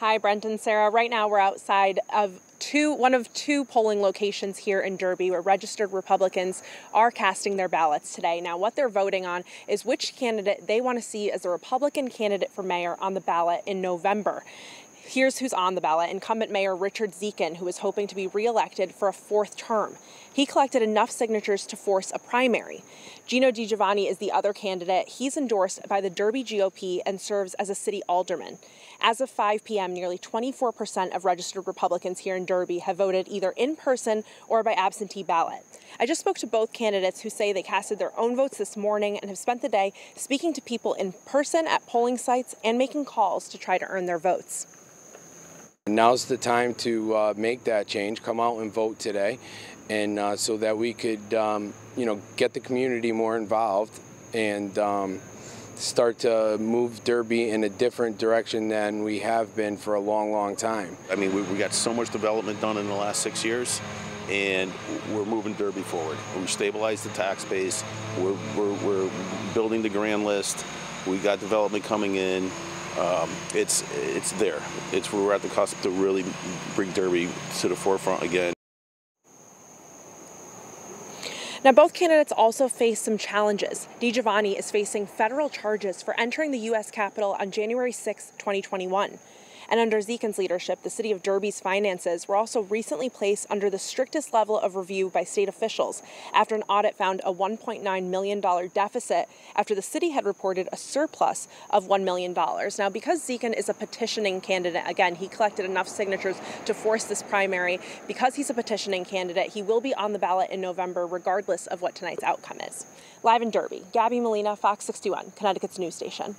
Hi, Brent and Sarah. Right now we're outside of one of two polling locations here in Derby where registered Republicans are casting their ballots today. Now, what they're voting on is which candidate they want to see as a Republican candidate for mayor on the ballot in November. Here's who's on the ballot: incumbent Mayor Richard Dziekan, who is hoping to be reelected for a fourth term. He collected enough signatures to force a primary. Gino DiGiovanni is the other candidate. He's endorsed by the Derby GOP and serves as a city alderman. As of 5 p.m., nearly 24% of registered Republicans here in Derby have voted either in person or by absentee ballot. I just spoke to both candidates who say they casted their own votes this morning and have spent the day speaking to people in person at polling sites and making calls to try to earn their votes. Now's the time to make that change. Come out and vote today, and so that we could, get the community more involved and start to move Derby in a different direction than we have been for a long, long time. I mean, we got so much development done in the last 6 years, and we're moving Derby forward. We've stabilized the tax base. We're building the grand list. We got development coming in. It's there. We're at the cusp to really bring Derby to the forefront again. Now, both candidates also face some challenges. DiGiovanni is facing federal charges for entering the U.S. Capitol on January 6, 2021. And under Dziekan's leadership, the city of Derby's finances were also recently placed under the strictest level of review by state officials after an audit found a $1.9 million deficit after the city had reported a surplus of $1 million. Now, because Dziekan is a petitioning candidate, again, he collected enough signatures to force this primary. Because he's a petitioning candidate, he will be on the ballot in November, regardless of what tonight's outcome is. Live in Derby, Gabby Molina, Fox 61, Connecticut's news station.